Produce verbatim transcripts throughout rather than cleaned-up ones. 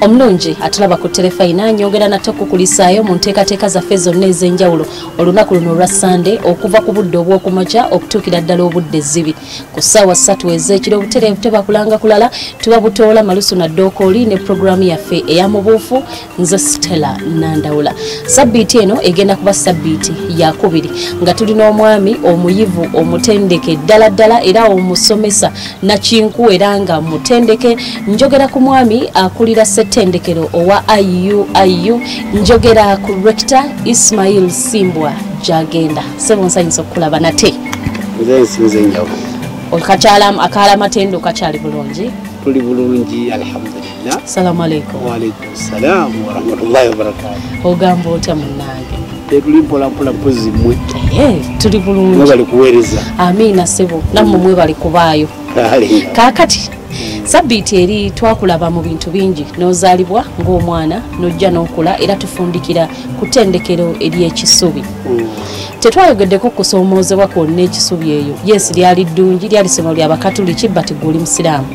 Omnunji atulaba ku telefayina anyogera natoko kulisaayo mu nteekateeka zaffe zonna ez'enjawulo olunaku luno lwa Sande okuva ku budde obw'okumakya okutuukira ddala obudde ezzibi. Ku ssaawa ssatu ez'ekiro obutereevu tebakulanga kulala tuba butoola malusu na Ddokooli ne pulogulaamu yaffe ey'amubuufu nze Stella Nandawula. Ssabbiiti eno egenda kuba ssabbiiti yakubiri nga tulina omwami omuyivu omutendeke ddala ddala era omusomesa Nakinku era nga mutendeke. Njogera ku mwami akulira setendekero owa I U I U njogera ku Rector Ismail Simbwa Gyagenda. Sebonsa nso kulaba nate. Nze nze njawo. Okachalam akala matendo kachali bulungi. Tuli bulungi alhamdulillah. Assalamu alaykum. Wa alaykum salaam wa rahmatullahi wa barakatuh. Ogambo tamunage. Tulimpola pola pozi mwe. Eh, tuli bulungi. Mwe bali kuwereza. Amina sebo. Namwe mwe bali kubayo. Kakati Sabiti eri twakulaba mu bintu bingi nozalibwa ng'omwana nojja n'okula era tufundikira kutendekero eri ekisubi. Tetwayogeddeko kusomoozebwa kwonna ekisubi eyo. Yes, lyali ddungi lyali ssomero ly'Abakatuli kibba teguli Musiraamu.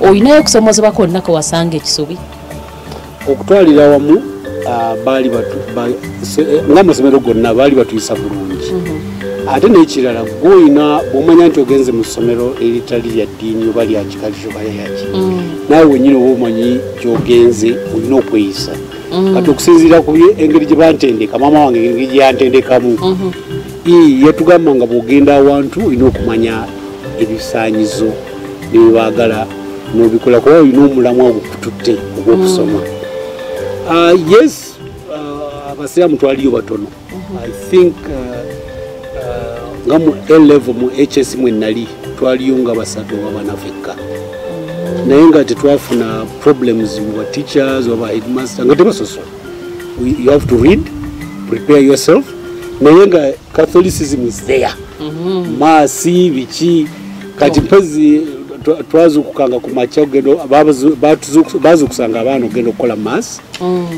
Olinayo kusomoozebwa kwonna kwe wasanga ekisubi? Okutwalira wamu baali batu nga amasomero gonna baali batuyisa bulungi. Ate n'ekirala gw'olina bw'omanya nti ogenze mu ssomero eritali lya ddiini oba lya kikalisho oba lyaki nawe wennyini oba omanyi gy'ogenze olina okweyisa kati okusinziira ku engeri gye bantendeka maama wange engeri gye yantendekamu yatugamba nga bw'ogenda awantu olina okumanya ebisaanyizo ne bye baagala n'obikola kuba olina omulamwa ogukututte ogw'okusoma. Yes, abasiraamu twaliyo batono. I think nga mu A level mu H S mwe nali twaliyo nga basatu babanafika naye nga tetwafuna problems mu teachers oba headmaster nga tebasosola. You have to read, prepare yourself, naye nga Catholicism is there. Maasi biki kati mpazi twazukukanga ku makya ogendo baazukusanga abaana ogenda okukola maasi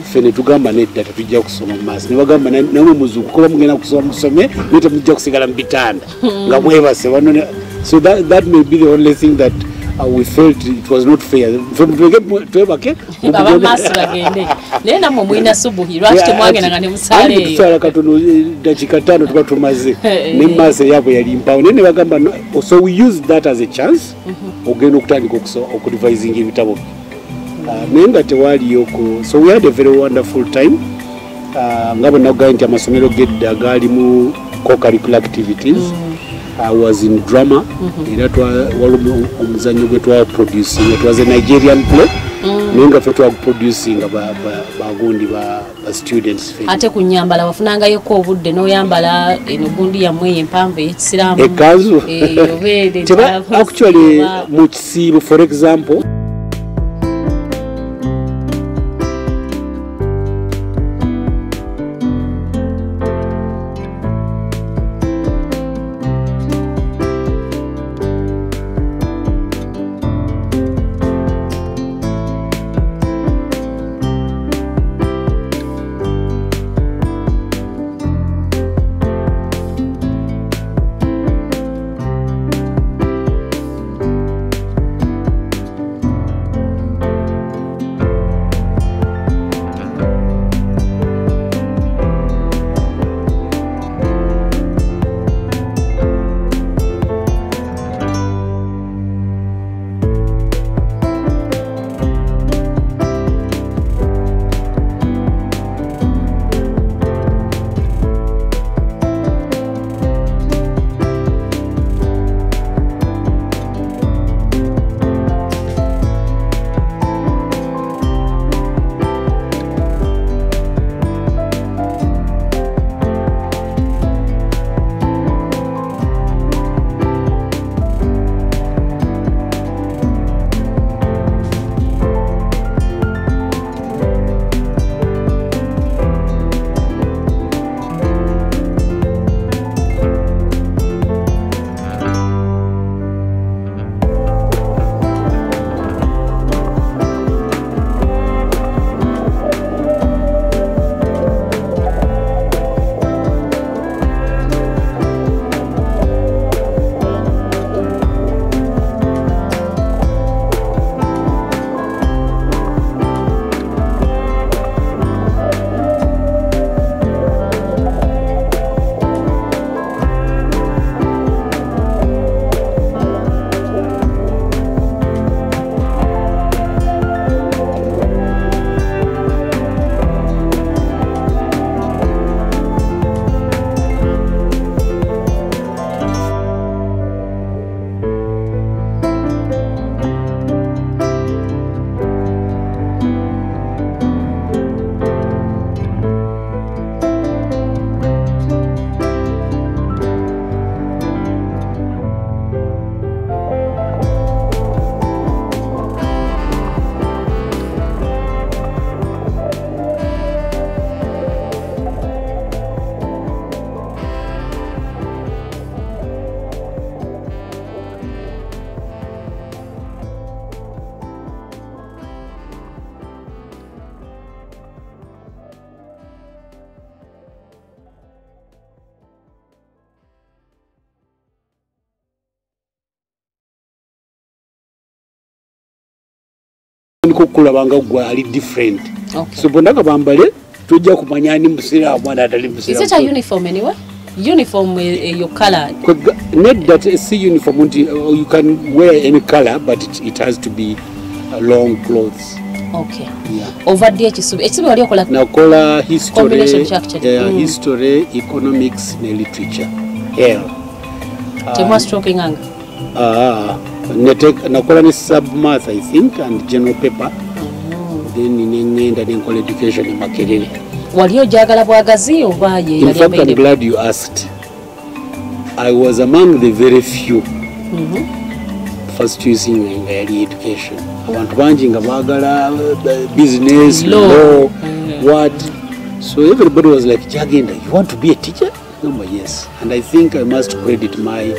ffe ne tugamba nedda tetujja kusoma mu maasi ne bagamba namwe muzuuku kuba mugenda kusoma musome naye temujja kusigala mu bitanda nga mwebase bano. So that, that may be the only thing that uh, we felt it was not fair twebake baba maasi bagende naye namwe mwina subuhi lwaki temwagendanga ne musale eyo tusaala katono dakika ttaano tuba tumaze ne maasi yaabwe yali mpawo naye ne bagamba so we used that as a chance ogenda okutandika okudivising ebitabo bye. Nenga tewali yoko. So we had a very wonderful time. Uh, Ngabo nakugaye nti amasomero gedda gali mu co-curricular activities. I was in drama. Era twa walumu omuzanyo gwe twa producing. It was a Nigerian play. Nenga fe twa producing ba bagundi ba students fe. Ate kunyambala wafunanga yoko obudde no yambala enugundi ya mwe empambe ekisiramu. Ekazu. Eh yobede. Actually mu kisibo for example ntandika okulaba nga gwa ali different. Okay. So bondaka bambale tujja kumanya ni musira mwana atali musira. Is it a uniform anyway? Uniform uh, your color. Not that a C uniform. You can wear any color, but it, it has to be long clothes. Okay. Yeah. Over there, it's now color history, uh, mm. history, economics, and literature. Yeah. Tema stroking ang. Ah, na color ni submath I think and general paper. Mm. Then in the then call education in Makerere. In fact, I'm glad you asked. I was among the very few mm-hmm. first using early education. I want banking, business, law, mm-hmm. what. So everybody was like, Gyagenda, you want to be a teacher? No, yes. And I think I must credit my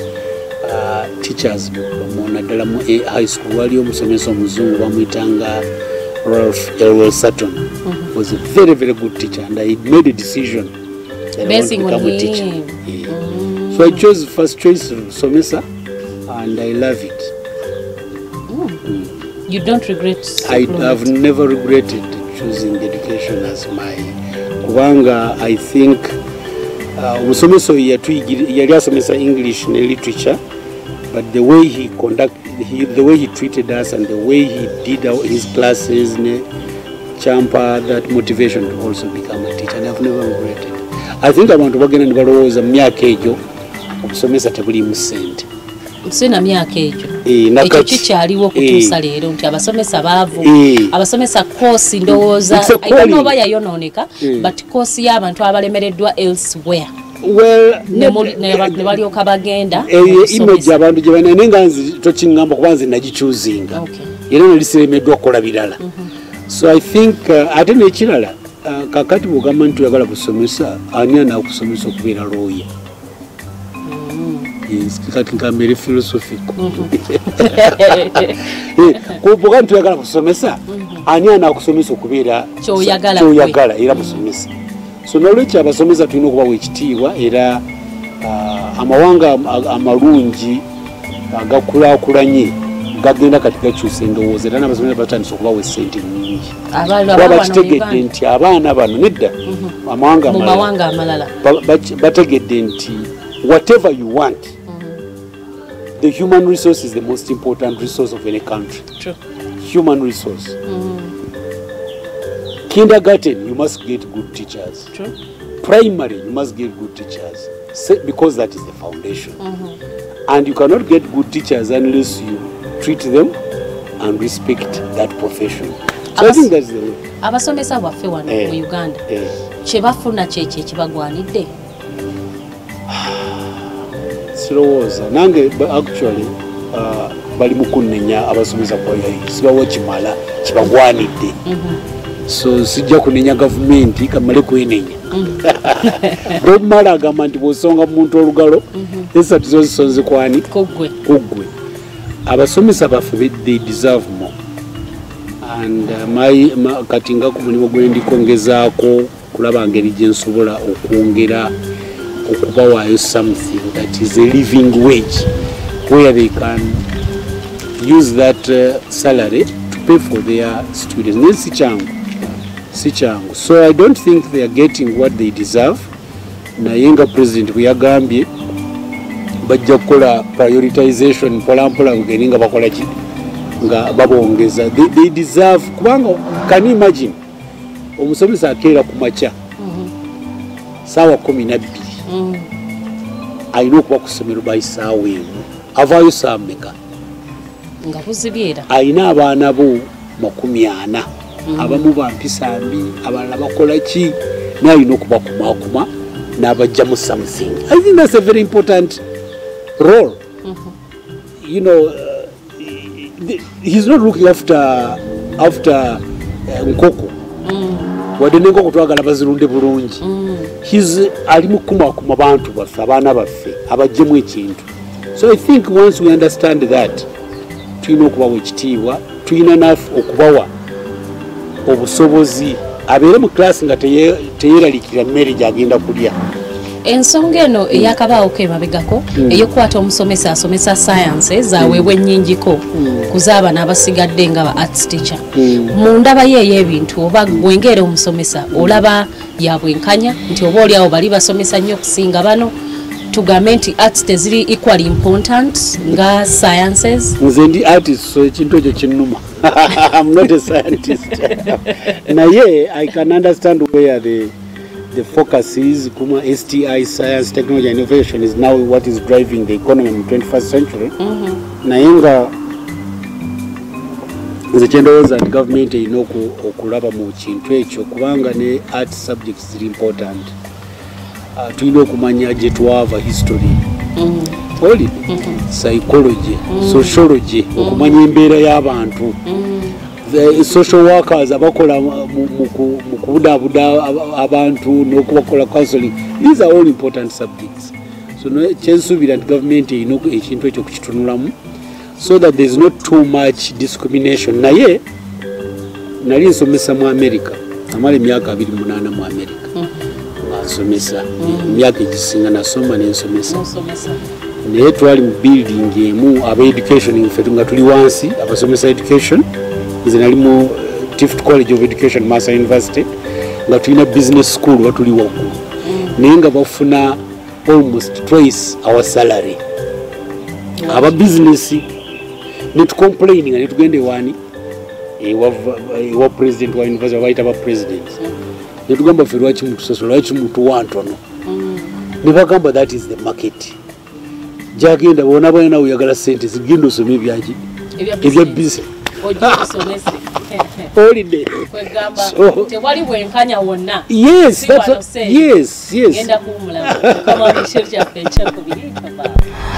uh, teachers, high school, William Someso Muzung, Wamitanga. Ralph Elwell Sutton mm-hmm. was a very, very good teacher, and I made a decision that Basing I want to become a teacher. Yeah. Mm. So I chose first choice Somesa, and I love it. Mm. Mm. You don't regret? So I have never regretted choosing education as my Kubanga. I think Somesa yali asomesa English and literature, but the way he conducted He, the way he treated us and the way he did our, his classes, ne, champa, that motivation to also become a teacher. And I've never regretted. I think I want to work in a mere cage of some is at a very sent. It's in a mere cage. A teacher, you walk to Sally, don't have a summer sabavo, our summer course in doors. I don't know why you're nonica, but course you haven't traveled elsewhere. Well, nevalio kabagenda image abantu gye banenga nzi tochingamba kubanze nagichuzinga era nalisire medwa kola bilala. So I think ate nekirala kakati bugamba nti yagala kusomesa anya na kusomesa okubeera lawyer. Yes, kakati nkamere philosophy. Ko bugamba nti yagala kusomesa anya na kusomesa okubeera choyagala choyagala era kusomesa. So knowledge abasomesa tulina okuba wekitiibwa era amawanga amalungi agakulaakulanye gagenda kati gakyusa endowooza era n'abasomesa batandise okubawa essente nnyingi bakitegedde nti abaana bano nedda amawanga amalala bategedde nti whatever you want the human resource is the most important resource of any country. True. Human resource. Kindergarten, you must get good teachers. True. Primary, you must get good teachers because that is the foundation. Mm-hmm. And you cannot get good teachers unless you treat them and respect that profession. So Abas I think that's the way. Abasomesa waffe wano mu Uganda. Chebafuna cheche chebagwanide. Sirowoza nange actually bali mukunenya abasomesa kwa yali. Sibawo chimala chebagwanide. Mhm. So sijja kunenya government kamale kuinenya bomala agamba nti bwosonga muntu olugalo esatu zonsonzi kwani kugwe kugwe abasomesa baffe they deserve more and my katinga ku mulimu gwe ndi kongezaako kulaba ngeri gye nsobola okwongera okubawayo something that is a living wage where they can use that uh, salary to pay for their students nesi changu. So I don't think they are getting what they deserve. Na yenga president kuyagambye bajja kola prioritization pola pola ngeninga bakola chi nga babongeza they, they deserve kubango. Can you imagine omusomesa akera kumacha sawa kumi na mbili ayino kuba kusomero bayi sawa eno avayo sameka nga kuzibyera ayina abaana bo makumi ana abamu bampisambi abalala bakola ki nayo ino kuba kuma kuma nabajja mu something. I think that's a very important role. Mm-hmm. You know, uh, he's not looking after after uh, nkoko. Mm. Wadde nkoko twagala bazirunde bulungi. Mm. He's ali mu kuma kuma bantu baffe abaana baffe abajjemu ekintu. So I think once we understand that tulina okubawa ekitiibwa tulina nafu okubawa obusobozi abere mu class nga teyeeralikira mmere gyagenda kulya ensongeno eyakabao kebabegako eyokwata omusomesa asomesa sciences awewe nnyingiko kuzaba n'abasigadde nga ba arts teacher mu ndaba yeye ebintu oba gwengere omusomesa olaba yabwenkanya nti oba oli awo bali basomesa nnyo okusinga bano tugamenti arts teziri equally important nga sciences. Nze ndi artist so ekintu ekyo kinnuma. I'm not a scientist. Na ye I can understand where the the focus is. Kuma S T I science, technology, innovation is now what is driving the economy in the twenty-first century. Mhm. Na yenga nze chendoza government inoku okulaba mu kintu ekyo kubanga ne art subjects are important. Uh, tuino kumanya jetuava history, mm -hmm. Oli, mm -hmm. psychology, mm -hmm. sociology, mm -hmm. kumanya embera y'abantu, mm -hmm. the social workers abakola mukubuda buda abantu n'okubakola counseling. These are all important subjects. So no chensuubira nti government inoku ekintu ekyo kukitunulamu so that there is not too much discrimination. Naye nali nsomesa mu America, amale myaka abiri mu munaana mu America. Mm -hmm. Somesa myaka kisinga nasoma ne somesa ne twali mu building emu aba education infetunga tuli wansi abasomesa education izinali mu Tift College of Education Massa University nga tulina business school watuli waggulu nenga bafuna almost twice our salary aba business ne tu complaining ne tugende wani ewa ewa president wa university waita ba president. Netugamba firwachi mtu sasa lwachi mtu wantu no. Nibagamba that is the market. Gyagenda bona bana uyagala sente zigindo somi byaji. Ebya business. Ojo somese. Holiday. Kwegamba tewali bwenkanya wonna. Yes, that's what, yes, yes. Yenda kumula kama misheri ya pencha kubirika ba.